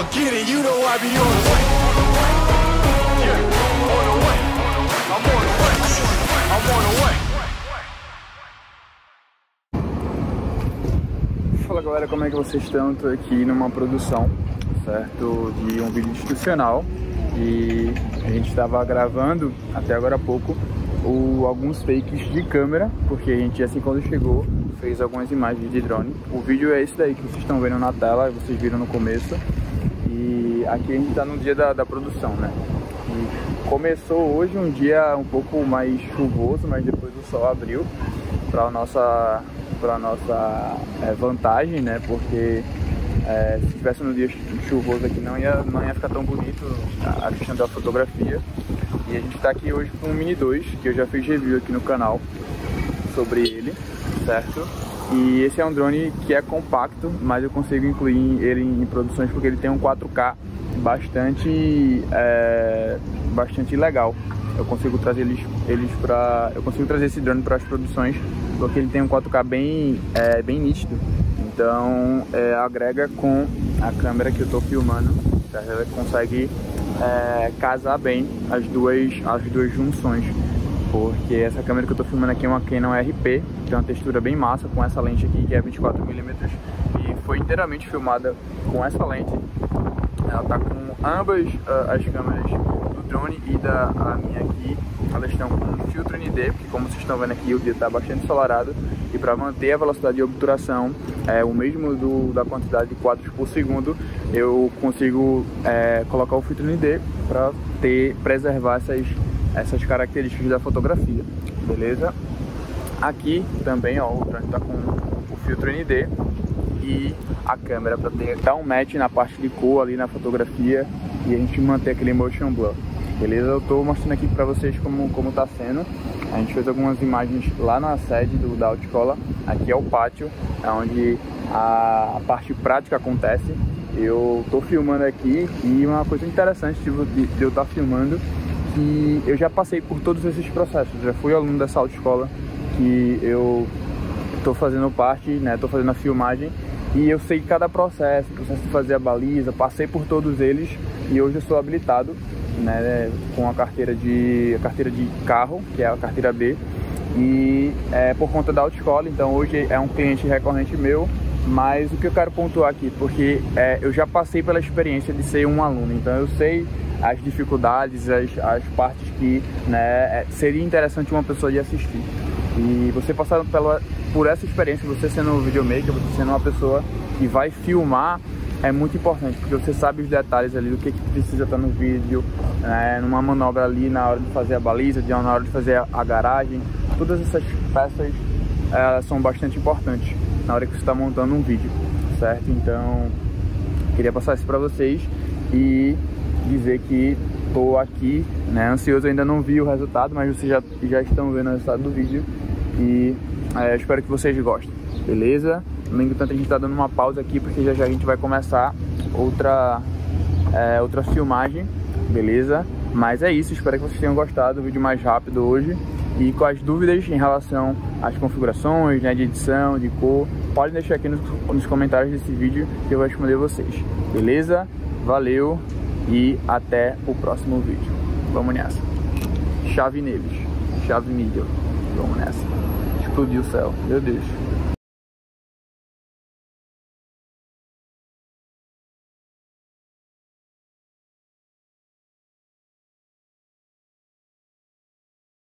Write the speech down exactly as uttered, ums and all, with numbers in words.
I'ma get it, you know I be on the way. Yeah, on the way. I'm on the way. I'm on the way. Fala galera, como é que vocês estão? Tô aqui numa produção, certo? De um vídeo institucional. E a gente estava gravando, até agora há pouco, o, alguns fakes de câmera, porque a gente assim quando chegou fez algumas imagens de drone. O vídeo é esse daí que vocês estão vendo na tela, vocês viram no começo. E aqui a gente está no dia da, da produção, né? E começou hoje um dia um pouco mais chuvoso, mas depois o sol abriu para a nossa, pra nossa é, vantagem, né? Porque é, se tivesse no dia chuvoso aqui não ia, não ia ficar tão bonito a questão da fotografia. E a gente está aqui hoje com o Mini dois, que eu já fiz review aqui no canal sobre ele, certo? E esse é um drone que é compacto, mas eu consigo incluir ele em produções porque ele tem um quatro K bastante, é, bastante legal. Eu consigo trazer eles, eles para, eu consigo trazer esse drone para as produções porque ele tem um quatro K bem, é, bem nítido. Então é, agrega com a câmera que eu estou filmando, tá? Ela consegue é, casar bem as duas, as duas junções. Porque essa câmera que eu tô filmando aqui é uma Canon R P, tem uma textura bem massa com essa lente aqui, que é vinte e quatro milímetros, e foi inteiramente filmada com essa lente. Ela tá com ambas uh, as câmeras do drone e da a minha aqui. Elas estão com um filtro N D, porque como vocês estão vendo aqui, o dia tá bastante ensolarado. E para manter a velocidade de obturação, é, o mesmo do, da quantidade de quadros por segundo, eu consigo é, colocar o filtro N D para ter, preservar essas essas características da fotografia, beleza? Aqui também, ó, o drone tá com o filtro N D e a câmera para dar um match na parte de cor ali na fotografia e a gente manter aquele motion blur, beleza? Eu tô mostrando aqui para vocês como, como tá sendo. A gente fez algumas imagens lá na sede do, da Autoescola. Aqui é o pátio, é onde a, a parte prática acontece. Eu tô filmando aqui e uma coisa interessante de, de, de eu estar tá filmando. E eu já passei por todos esses processos, já fui aluno dessa autoescola que eu estou fazendo parte, né, estou fazendo a filmagem e eu sei cada processo, processo de fazer a baliza, passei por todos eles e hoje eu sou habilitado, né, com a carteira de, a carteira de carro, que é a carteira B, e é por conta da autoescola, então hoje é um cliente recorrente meu. Mas o que eu quero pontuar aqui, porque é, eu já passei pela experiência de ser um aluno, então eu sei as dificuldades, as, as partes que, né, seria interessante uma pessoa de assistir. E você passar pela, por essa experiência, você sendo um videomaker, você sendo uma pessoa que vai filmar, é muito importante, porque você sabe os detalhes ali do que, que precisa estar no vídeo, né, numa manobra ali na hora de fazer a baliza, na hora de fazer a garagem. Todas essas peças elas são bastante importantes na hora que você está montando um vídeo, certo? Então, queria passar isso para vocês e dizer que estou aqui, né, ansioso, ainda não vi o resultado, mas vocês já, já estão vendo o resultado do vídeo e é, espero que vocês gostem, beleza? No entanto, a gente está dando uma pausa aqui porque já já a gente vai começar outra, é, outra filmagem, beleza? Mas é isso, espero que vocês tenham gostado do vídeo mais rápido hoje. E com as dúvidas em relação às configurações, né, de edição, de cor, pode deixar aqui nos, nos comentários desse vídeo que eu vou responder vocês. Beleza? Valeu e até o próximo vídeo. Vamos nessa. Chave neles. Chave nível. Vamos nessa. Explodiu o céu. Meu Deus.